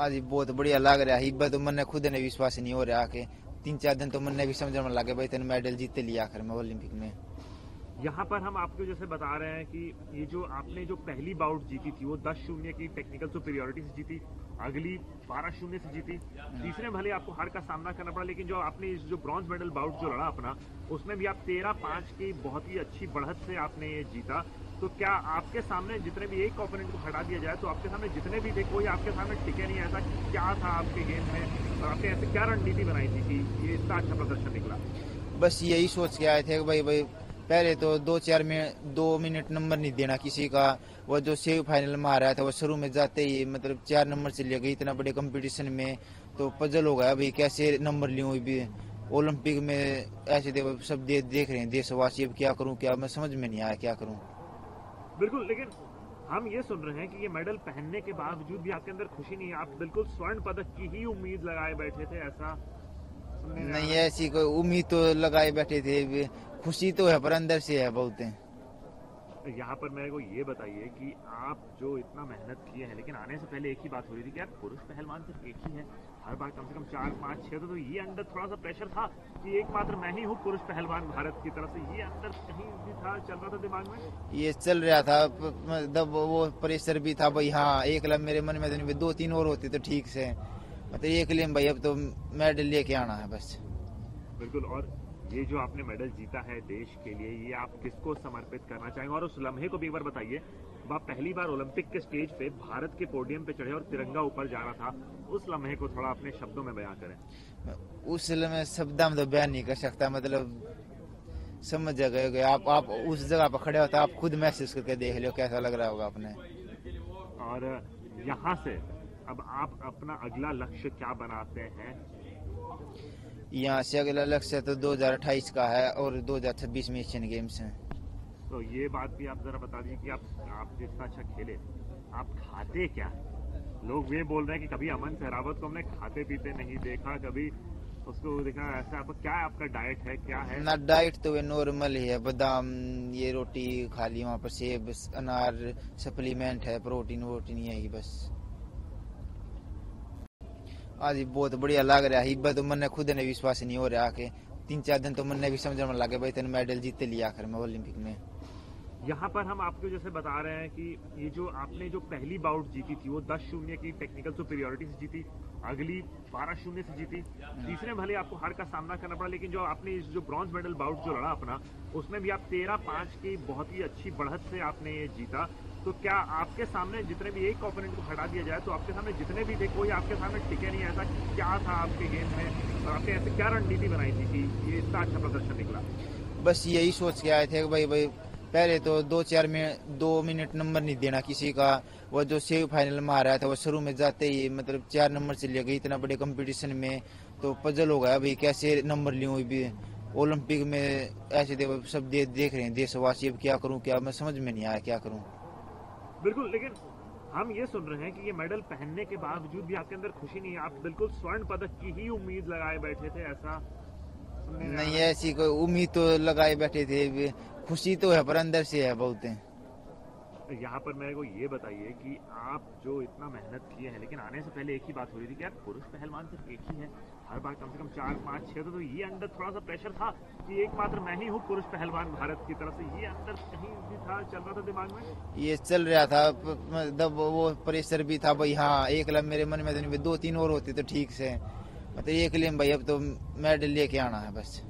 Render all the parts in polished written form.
आज बहुत बढ़िया लग रहा है। इब्बा तो मैंने खुद ने विश्वास नहीं हो रहा के 3-4 दिन तो मैंने भी समझ में लगे भाई तेने मेडल जीत लिया आखिर में ओलंपिक में। यहाँ पर हम आपको जैसे बता रहे हैं कि ये जो आपने जो पहली बाउट जीती थी वो 10-0 की टेक्निकल सुपीरियोरिटी से जीती, अगली 12-0 से जीती, तीसरे भले आपको हार का सामना करना पड़ा, लेकिन जो आपने जो ब्रॉन्ज मेडल बाउट जो लड़ा अपना उसमें भी आप 13-5 की बहुत ही अच्छी बढ़त से आपने ये जीता। तो क्या आपके सामने जितने भी एक ओपोनेंट को हटा दिया जाए तो आपके सामने जितने भी थे कोई आपके सामने टिके नहीं, ऐसा क्या था आपके गेम में और आपने ऐसे क्या रणनीति बनाई थी कि ये इतना अच्छा प्रदर्शन निकला? बस यही सोच के आए थे कि भाई पहले तो 2 मिनट नंबर नहीं देना किसी का। वो जो सेमीफाइनल में आ रहा था वो शुरू में जाते ही मतलब 4 नंबर से ले गई, इतना बड़े कॉम्पिटिशन में तो पजल हो गया भाई कैसे नंबर लूँ। ओलंपिक में ऐसे सब देख रहे हैं देशवासी, अब क्या करूँ क्या, मैं समझ में नहीं आया क्या करूँ बिल्कुल। लेकिन हम ये सुन रहे हैं कि ये मेडल पहनने के बावजूद भी आपके अंदर खुशी नहीं है, आप बिल्कुल स्वर्ण पदक की ही उम्मीद लगाए बैठे थे, ऐसा नहीं? ऐसी कोई उम्मीद तो लगाए बैठे थे, खुशी तो है पर अंदर से है बहुत है। यहाँ पर मेरे को ये बताइए कि आप जो इतना मेहनत किए हैं, लेकिन आने से पहले एक ही बात हो रही थी कि यार पुरुष पहलवान सिर्फ एक ही है, हर बार कम से कम 4-5-6 तो ये अंदर थोड़ा सा प्रेशर था कि एकमात्र मैं ही हूँ पुरुष पहलवान भारत की तरफ से, ये अंदर कहीं भी था चल रहा था दिमाग में? ये चल रहा था मतलब वो प्रेशर भी था भाई, हाँ एक लाख मेरे मन में तो 2-3 और होते तो ठीक से, मतलब एक लेम भाई अब तो मेडल लेके आना है बस। बिल्कुल। और ये जो आपने मेडल जीता है देश के लिए, ये आप किसको समर्पित करना चाहेंगे और उस लम्हे को भी एक बार बताइए। आप पहली बार ओलंपिक के स्टेज पे भारत के पोडियम पे चढ़े और तिरंगा ऊपर जा रहा था, उस लम्हे को थोड़ा अपने शब्दों में बयां करें। उस लम्हे शब्दों में तो बयान नहीं कर सकता, मतलब समझ गए आप उस जगह पर खड़े होते, आप खुद महसूस करके देख लो कैसा लग रहा होगा आपने। और यहाँ से अब आप अपना अगला लक्ष्य क्या बनाते हैं? यहाँ से अगला लक्ष्य तो 2028 का है और 2026 में एशियन गेम्स हैं। तो ये बात भी आप जरा बता दीजिए कि आप जितना अच्छा खेले, आप खाते क्या? लोग ये बोल रहे हैं कि कभी अमन सहरावत को हमने खाते पीते नहीं देखा, कभी उसको देखा ऐसा, आप क्या आपका डाइट है क्या है? ना डाइट तो वे नॉर्मल ही है, बादाम ये रोटी खा ली, वहाँ पर सेब अनार सप्लीमेंट है, प्रोटीन वोटीन यही बस। आज बहुत बढ़िया लग रहा है। इब्बा तो मैंने खुद ने विश्वास नहीं हो रहा के 3-4 दिन तो मैंने भी समझ में लगे भाई तेने मेडल जीत लिया आखिर में ओलंपिक में। यहाँ पर हम आपको जैसे बता रहे हैं कि ये जो आपने जो पहली बाउट जीती थी वो 10-0 की टेक्निकल सुपीरियोरिटी से जीती, अगली 12-0 से जीती, तीसरे भले आपको हार का सामना करना पड़ा, लेकिन जो आपने जो ब्रॉन्ज मेडल बाउट जो लड़ा अपना उसमें भी आप 13-5 की बहुत ही अच्छी बढ़त से आपने ये जीता। तो क्या आपके सामने जितने भी एक ओपोनेंट को हटा दिया जाए तो आपके सामने जितने भी थे कोई आपके सामने टिके नहीं, ऐसा क्या था आपके गेम में और आपने ऐसे क्या रणनीति बनाई थी कि ये इतना अच्छा प्रदर्शन निकला? बस यही सोच के आए थे कि भाई पहले तो 2 मिनट नंबर नहीं देना किसी का। वो जो सेमीफाइनल में आ रहा था वो शुरू में जाते ही मतलब 4 नंबर से ले गई, इतना बड़े कॉम्पिटिशन में तो पजल हो गया भाई कैसे नंबर लूँ ओलंपिक में। ऐसे सब देख रहे हैं देशवासी, अब क्या करूँ क्या, मैं समझ में नहीं आया क्या करूँ बिल्कुल। लेकिन हम ये सुन रहे हैं कि ये मेडल पहनने के बावजूद भी आपके अंदर खुशी नहीं है, आप बिल्कुल स्वर्ण पदक की ही उम्मीद लगाए बैठे थे, ऐसा नहीं? ऐसी कोई उम्मीद तो लगाए बैठे थे, खुशी तो है पर अंदर से है बहुत है। यहाँ पर मेरे को ये बताइए कि आप जो इतना मेहनत किए हैं, लेकिन आने से पहले एक ही बात हो रही थी कि यार पुरुष पहलवान सिर्फ एक ही है, हर बार कम से कम 4-5-6 तो ये अंदर थोड़ा सा प्रेशर था कि एकमात्र मैं ही हूँ पुरुष पहलवान भारत की तरफ से, ये अंदर कहीं भी था चल रहा था दिमाग में? ये चल रहा था मतलब वो प्रेशर भी था भाई, हाँ एक लाख मेरे मन में तो 2-3 और होते तो ठीक से, मतलब एक लेम भाई अब तो मेडल लेके आना है बस।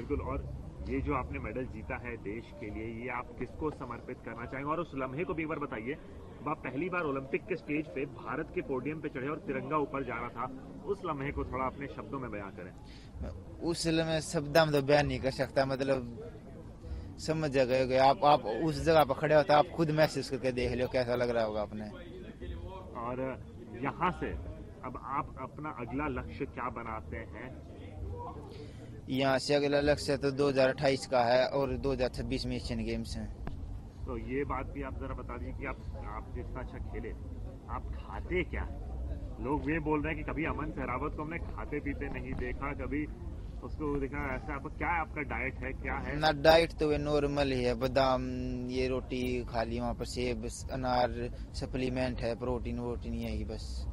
बिल्कुल। और ये जो आपने मेडल जीता है देश के लिए, ये आप किसको समर्पित करना चाहेंगे और उस लम्हे को भी एक बार बताइए। आप पहली बार ओलंपिक के स्टेज पे भारत के पोडियम पे चढ़े और तिरंगा ऊपर जा रहा था, उस लम्हे को थोड़ा अपने शब्दों में बयां करें। उस लम्हे शब्दों में तो बयान नहीं कर सकता, मतलब समझ गए आप उस जगह पर खड़े होते, आप खुद महसूस करके देख लो कैसा लग रहा होगा आपने। और यहाँ से अब आप अपना अगला लक्ष्य क्या बनाते हैं? यहाँ से अगला लक्ष्य तो 2028 का है और 2026 में एशियन गेम्स हैं। तो ये बात भी आप जरा बता दीजिए कि आप जितना अच्छा खेले, आप खाते क्या? लोग ये बोल रहे हैं कि कभी अमन सहरावत को हमने खाते पीते नहीं देखा, कभी उसको देखा ऐसा, आप क्या आपका डाइट है क्या है? ना डाइट तो वे नॉर्मल ही है, बादाम ये रोटी खा ली, वहाँ पर सेब अनार सप्लीमेंट है, प्रोटीन वोटीन यही बस।